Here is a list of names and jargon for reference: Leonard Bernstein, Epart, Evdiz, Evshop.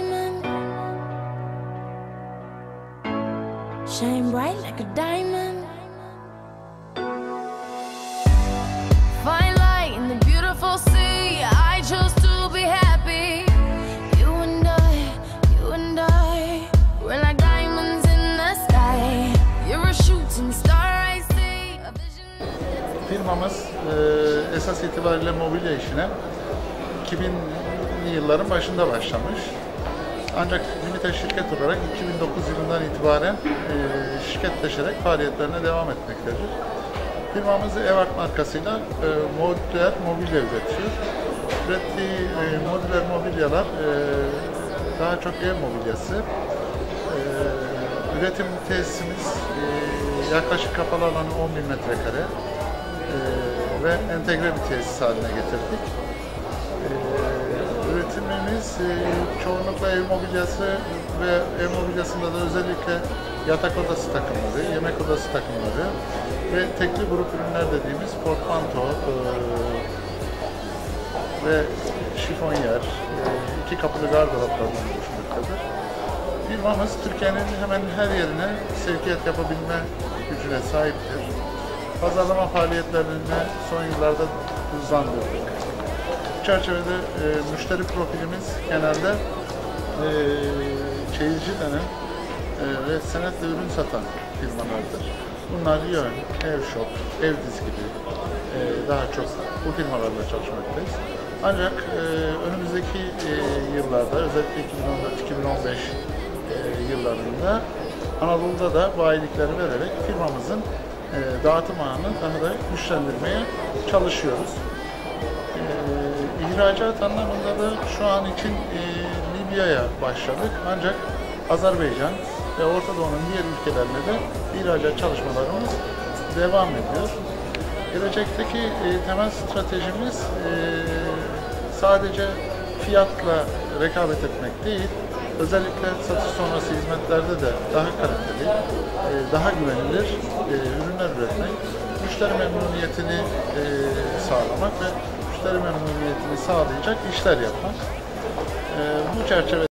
diamond. Shine bright like a diamond. Find light in the beautiful sea. I chose to be happy. You and I, we're like diamonds in the sky. You're a shooting star I see. Firmamız esas itibariyle mobilya işine 2000'li yılların başında başlamış. Ancak limited şirket olarak 2009 yılından itibaren şirketleşerek faaliyetlerine devam etmektedir. Firmamız Epart markasıyla modüler mobilya üretiyor. Ürettiği modüler mobilyalar daha çok ev mobilyası. Üretim tesisimiz yaklaşık kapalı alanı 10.000 metrekare ve entegre bir tesis haline getirdik. Üretimimiz çoğunlukla ev mobilyası ve ev mobilyasında da özellikle yatak odası takımları, yemek odası takımları ve tekli grup ürünler dediğimiz portmanto ve şifonyer, iki kapılı gardıroplardan oluşmaktadır. Firmamız Türkiye'nin hemen her yerine sevkiyat yapabilme gücüne sahiptir. Pazarlama faaliyetlerine son yıllarda hızlandırdık. Bu çerçevede müşteri profilimiz genelde çeyizci denen ve senetle ürün satan firmalardır. Bunlar Yön, Evshop, Evdiz gibi daha çok bu firmalarla çalışmaktayız. Ancak önümüzdeki yıllarda, özellikle 2014-2015 yıllarında Anadolu'da da bayilikleri vererek firmamızın dağıtım ağını daha da güçlendirmeye çalışıyoruz. İhracat anlamında da şu an için Libya'ya başladık, ancak Azerbaycan ve Orta Doğu'nun diğer ülkelerine de ihracat çalışmalarımız devam ediyor. Gelecekteki temel stratejimiz sadece fiyatla rekabet etmek değil, özellikle satış sonrası hizmetlerde de daha kaliteli, daha güvenilir ürünler üretmek, müşteri memnuniyetini sağlamak ve müşteri memnuniyetini sağlayacak işler yapmak. Bu çerçevede